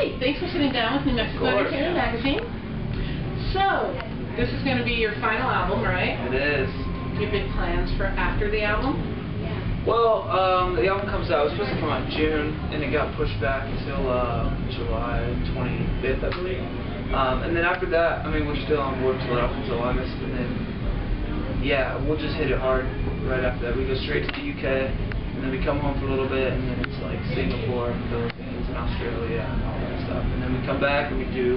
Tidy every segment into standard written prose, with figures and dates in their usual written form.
Hi, thanks for sitting down with New Mexico Entertainment Magazine. So, this is going to be your final album, right? It is. Do you have big plans for after the album? Yeah. Well, the album comes out, it was supposed to come out in June, and it got pushed back until July 25th, I believe. And then after that, I mean, we're still on Warp Tour up until August, and then, yeah, we'll just hit it hard right after that. We go straight to the UK, and then we come home for a little bit, and then it's like Singapore, Philippines, and Australia, and all that stuff. And then we come back and we do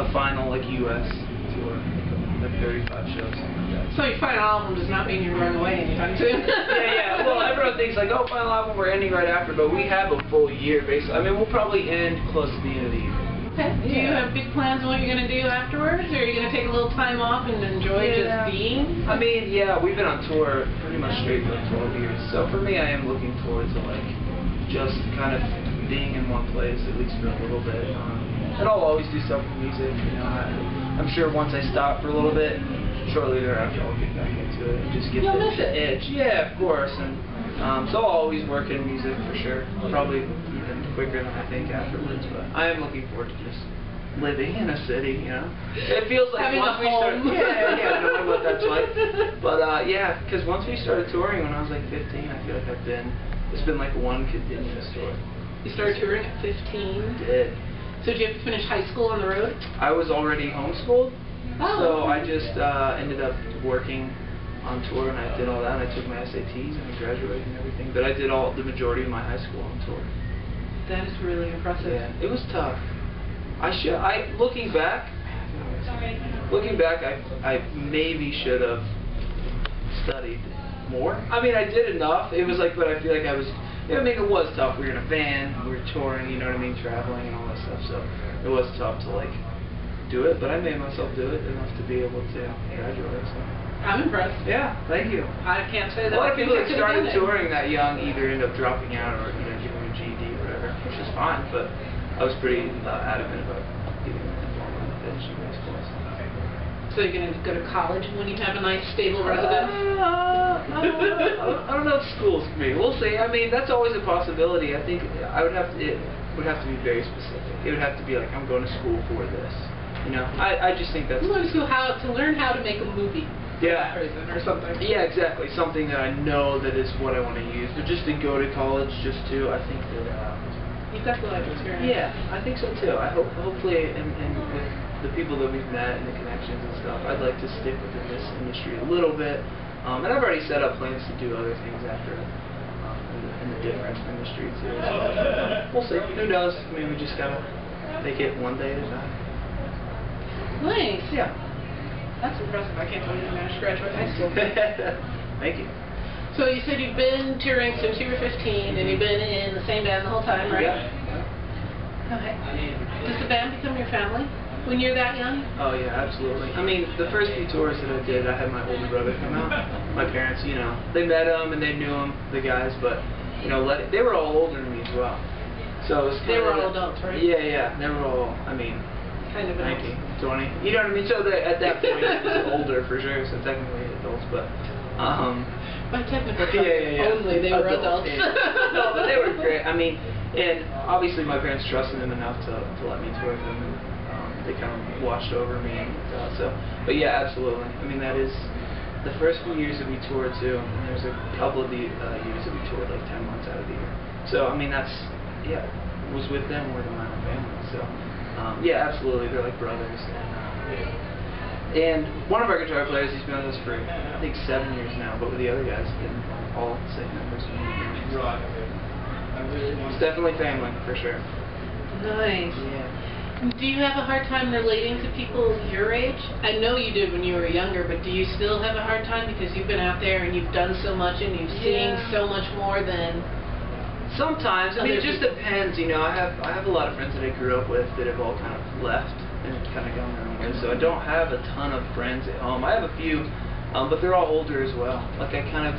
a final, like, US tour, like 35 shows, something like that. So your final album does not mean you run away anytime soon. Yeah, yeah. Well, everyone thinks, like, oh, final album, we're ending right after, but we have a full year, basically. I mean, we'll probably end close to the end of the year. Okay. Yeah. Do you have big plans on what you're going to do afterwards, or are you going to take a little time off and enjoy just being? I mean, yeah, we've been on tour pretty much straight for 12 years, so for me, I am looking forward to, like, just kind of being in one place, at least for a little bit. And I'll always do stuff with music, you know. I'm sure once I stop for a little bit, shortly thereafter, I'll get back into it and just get the itch. Yeah, of course. And so I'll always work in music, for sure. Probably quicker than I think afterwards, but I am looking forward to just living in a city, you know. It feels like once we started, yeah, I don't know what that's like, but yeah, because once we started touring when I was like 15, I feel like it's been like one continuous tour. You started touring at 15? Did. So did you have to finish high school on the road? I was already homeschooled, so I just ended up working on tour, and I did all that, and I took my SATs, and I graduated and everything, but I did the majority of my high school on tour. That is really impressive. Yeah, it was tough. Looking back, I maybe should have studied more. I mean, I did enough. It was like, but I feel like I was, you know, I mean, it was tough. We were in a van, we were touring, you know what I mean, traveling and all that stuff, so it was tough to, like, do it, but I made myself do it enough to be able to graduate, so. I'm impressed. Yeah, thank you. I can't say that. A lot of people that started touring that young either end up dropping out or, you know, getting a GED or whatever, which is fine, but I was pretty adamant about getting a diploma in the bench. So you're going to go to college when you have a nice, stable residence? I don't know if school's for me. We'll see. I mean, that's always a possibility. I think it would have to be very specific. It would have to be like, I'm going to school for this. You know, I just think that's... I'm going to school to learn how to make a movie. Yeah, or something. Yeah, exactly. Something that I know that is what I want to use. But just to go to college, just to, I think that you've got the life experience. Yeah, I think so too. I hope, hopefully, and with the people that we've met and the connections and stuff, I'd like to stick within this industry a little bit. And I've already set up plans to do other things after in the different industry too. So we'll see. Who knows? I mean, we just gotta make it one day at a time. Nice. Yeah. That's impressive. I can't tell you how to graduate high school. Thank you. So you said you've been touring since you were 15, and you've been in the same band the whole time, right? Yeah. Okay. Does the band become your family when you're that young? Oh, yeah, absolutely. I mean, the first few tours that I did, I had my older brother come out. My parents, you know, they met him, and they knew him, the guys, but, you know, they were all older than me as well. So it was kind of... They were all adults, right? Yeah, yeah. They were all, I mean... Kind of 19, 20. You know what I mean? So at that point, it was older for sure. So technically adults, but by technically only they were adults. Yeah. No, but they were great. I mean, and obviously my parents trusted them enough to let me tour them, and they kind of watched over me. And so, but yeah, absolutely. I mean, that is the first few years that we toured too. And there's a couple of the years that we toured like 10 months out of the year. So I mean, that's was with them more than my own family. So. Yeah, absolutely. They're like brothers. And one of our guitar players, he's been with us for, I think, 7 years now, but with the other guys, been all the same members. It's definitely family, for sure. Nice. Yeah. Do you have a hard time relating to people your age? I know you did when you were younger, but do you still have a hard time because you've been out there and you've done so much and you've seen so much more than... Sometimes. I mean, it just depends, you know. I have a lot of friends that I grew up with that have all kind of left and kind of gone their own way. So I don't have a ton of friends at home. I have a few, but they're all older as well. Like, I kind of,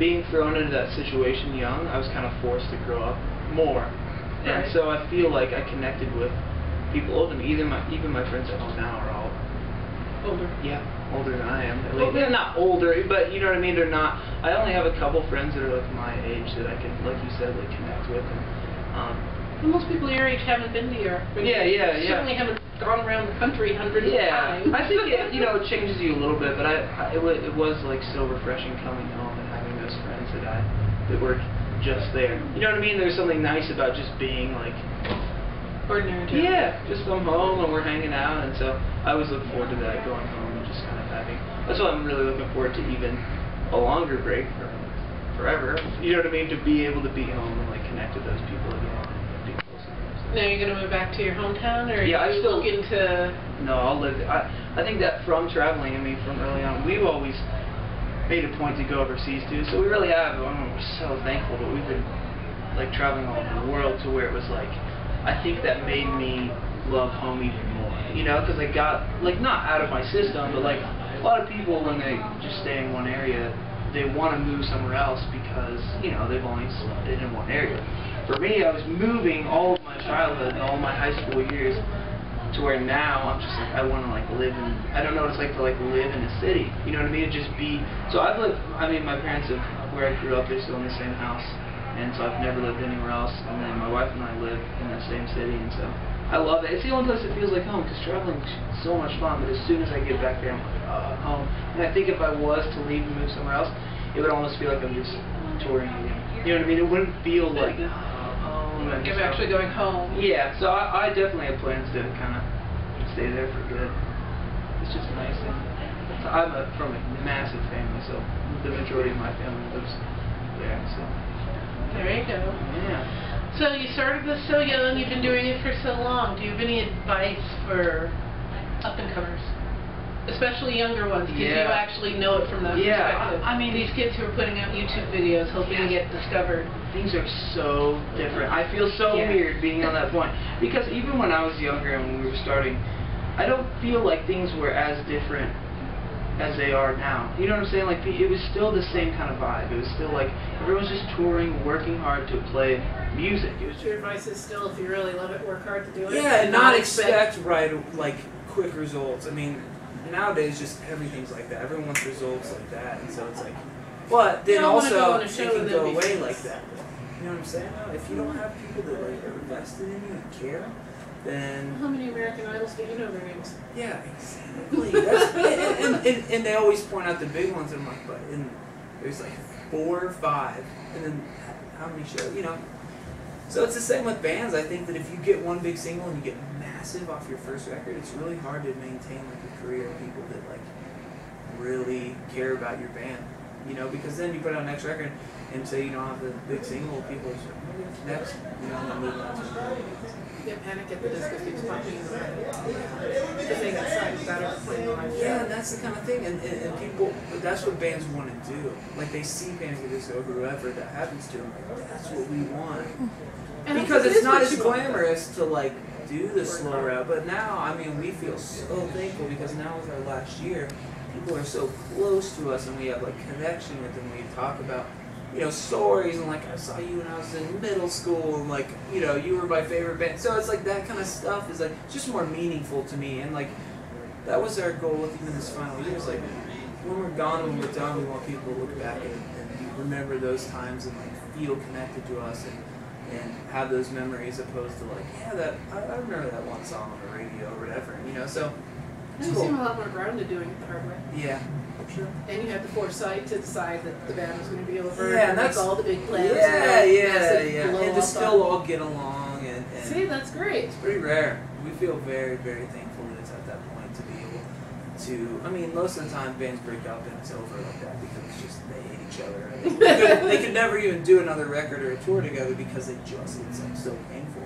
being thrown into that situation young, I was kind of forced to grow up more. Right. And so I feel like I connected with people older than me. Even my friends at home now are all older. Yeah, older than I am. At least. Well, they're not older, but you know what I mean? They're not. I only have a couple friends that are like my age that I can, like you said, like connect with. And Most people your age haven't been to Europe. Yeah. Certainly haven't gone around the country hundreds of times. I think it, it changes you a little bit, but it was like so refreshing coming home and having those friends that were just there. You know what I mean? There's something nice about just being like ordinary. Yeah, just come home and we're hanging out, and so I always look forward to that, going home and just kind of having. That's why I'm really looking forward to even a longer break for forever. You know what I mean? To be able to be home and like connect with those people again. Now you're going to move back to your hometown, or are you still looking to? No, I'll live. I think that from traveling, I mean, from early on, we've always made a point to go overseas too. So we really have. We're so thankful, but we've been like traveling all over the world to where it was like. I think that made me love home even more. You know, because I got like not out of my system, but like a lot of people when they just stay in one area, they want to move somewhere else because they've only been in one area. For me, I was moving all of my childhood and all my high school years to where now I'm just like, I want to like live in, I don't know what it's like to like live in a city, you know what I mean, just be, so I've lived, I mean my parents have, where I grew up, they're still in the same house, and so I've never lived anywhere else, and then my wife and I live in that same city, and so I love it. It's the only place that feels like home, because traveling is so much fun, but as soon as I get back there, I'm like, oh, I'm home, and I think if I was to leave and move somewhere else, it would almost feel like I'm just touring again, you know what I mean, it wouldn't feel like I'm actually going home. Yeah, so I definitely have plans to kind of stay there for good. It's just nice. And so I'm from a massive family, so the majority of my family lives there. So there you go. Yeah. So you started this so young. You've been doing it for so long. Do you have any advice for up-and-comers, especially younger ones? Because you actually know it from that perspective. I mean, these kids who are putting out YouTube videos hoping to get discovered. Things are so different. I feel so weird being on that point. Because even when I was younger and when we were starting, I don't feel like things were as different as they are now. You know what I'm saying? Like, it was still the same kind of vibe. It was still like, everyone was just touring, working hard to play music. Your advice is still, if you really love it, work hard to do it. Yeah, and not expect quick results. I mean, nowadays, just everything's like that. Everyone wants results like that, and so it's like. But then also, it can go away like that. You know what I'm saying? If you don't have people that like are invested in you and care, then. Well, how many American Idols do you know their names? Yeah, exactly. That's, and they always point out the big ones, and I'm like, but there's like 4 or 5, and then how many shows? You know. So it's the same with bands. I think that if you get one big single and you get massive off your first record, it's really hard to maintain like a career of people that like really care about your band, you know, because then you put out the next record and say you don't have the big single, people are like, next, you know, and move on to yeah, panic at the disco keeps popping. The thing that sucks better playing live. Yeah, that's the kind of thing, and people, that's what bands want to do. Like they see Panic at the Disco, whoever that happens to them, like, that's what we want. And because it's not as glamorous to like do the slow route, but now, I mean, we feel so thankful because now with our last year, people are so close to us and we have like connection with them. We talk about, you know, stories and like I saw you when I was in middle school and like, you know, you were my favorite band. So it's like that kind of stuff is like just more meaningful to me, and like that was our goal with even this final year. It's like when we're gone, when we're done, we want people to look back and remember those times and like feel connected to us and have those memories, opposed to like, yeah, that I remember that one song on the radio or whatever, you know. So you seem a lot more grounded doing it the hard way. Yeah, sure. And you had the foresight to decide that the band was going to be over. Yeah, and that's all the big plans. Yeah. And to still all get along and see, that's great. It's pretty rare. We feel very, very thankful that it's at that point to be able to. I mean, most of the time bands break up and it's over like that because it's just they hate each other. I mean, they could never even do another record or a tour together because it just it's like so painful.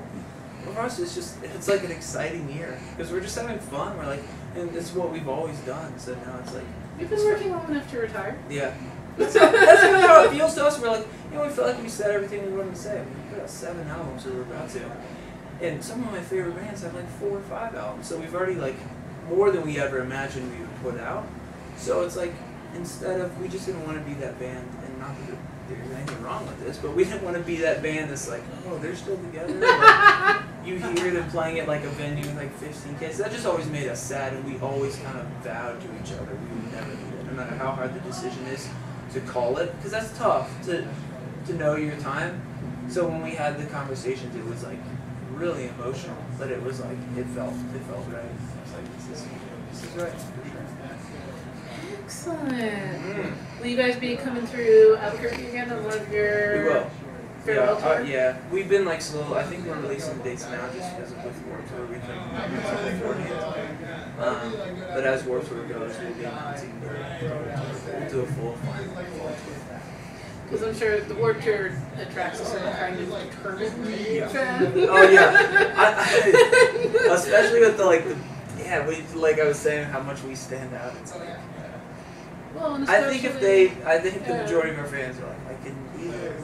But for us, it's just it's like an exciting year because we're just having fun. We're like, and this is what we've always done. So now it's like. You've been working long enough to retire. Yeah. That's kind of how it feels to us. We're like, you know, we feel like we said everything we wanted to say. We put out 7 albums, or we're about to. And some of my favorite bands have like 4 or 5 albums. So we've already like more than we ever imagined we would put out. So it's like instead of we just didn't want to be that band, and not that there's anything wrong with this, but we didn't want to be that band that's like, oh, they're still together. Like, you hear them playing at like a venue with like 15K. So that just always made us sad, and we always kind of vowed to each other we would never do that, no matter how hard the decision is to call it, because that's tough to know your time. So when we had the conversations, it was like really emotional, but it was like, it felt right. It's like, this is right, for sure. Excellent. Will you guys be coming through Albuquerque again on one of your... We will. Yeah, we've been like slow. I think we're releasing the dates now just because of with Warp Tour. We think beforehand. But as Warp Tour goes, we'll be announcing we'll do a full final. Because I'm sure the Warp Tour attracts a certain kind of determined fan. Oh yeah, I, especially with the like I was saying, how much we stand out. It's like, well, I think if the majority of our fans are like, I can either.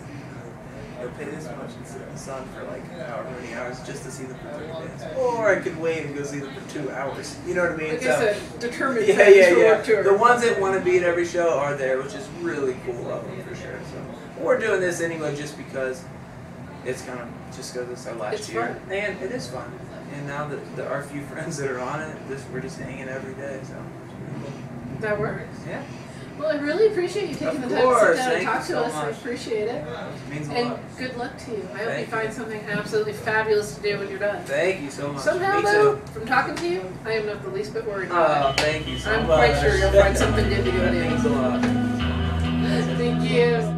Pay this much and sit in the sun for like however many hours just to see them for 3 days, or I could wait and go see them for 2 hours. You know what I mean? Like so, I said, determined. Yeah. The ones that want to be at every show are there, which is really cool of them for sure. So we're doing this anyway, just because it's kind of just because it's our last year, and it is fun. And now that there are a few friends that are on it, we're just hanging every day. So that works. Yeah. Well, I really appreciate you taking the time to sit down and talk to us. I appreciate it. It means a lot. And good luck to you. I hope you find something absolutely fabulous to do when you're done. Thank you so much. Somehow, though, from talking to you, I am not the least bit worried about it. Thank you so much. I'm quite sure you'll find something good to do. That means a lot. Thank you.